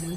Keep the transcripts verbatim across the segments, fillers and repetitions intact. Blue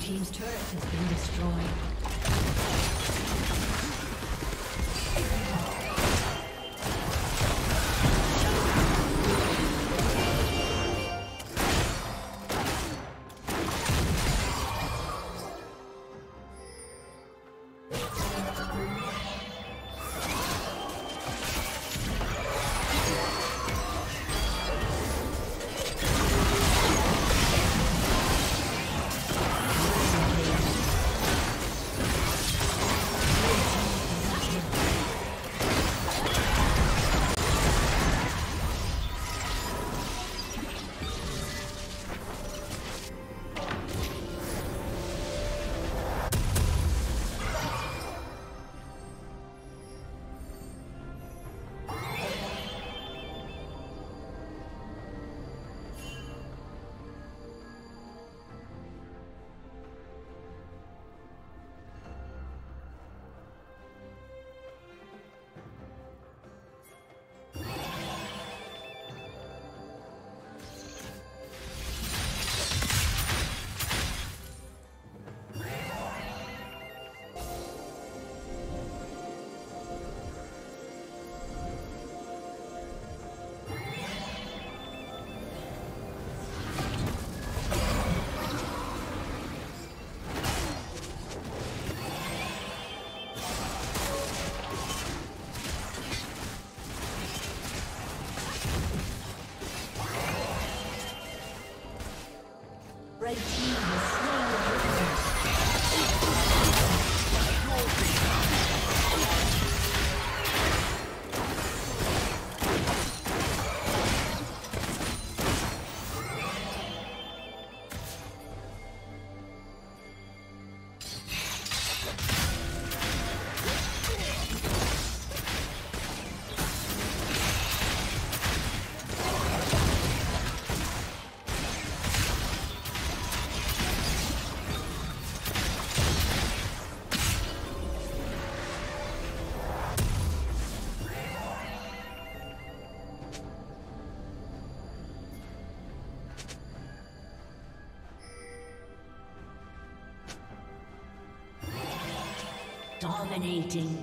Team's turret has been destroyed. Dominating.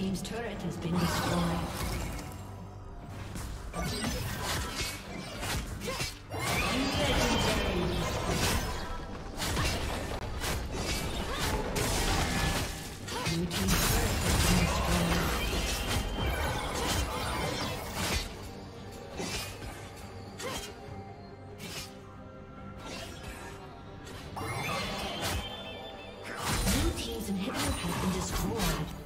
Team's turret has been destroyed. Blue team's inhibitor has been destroyed.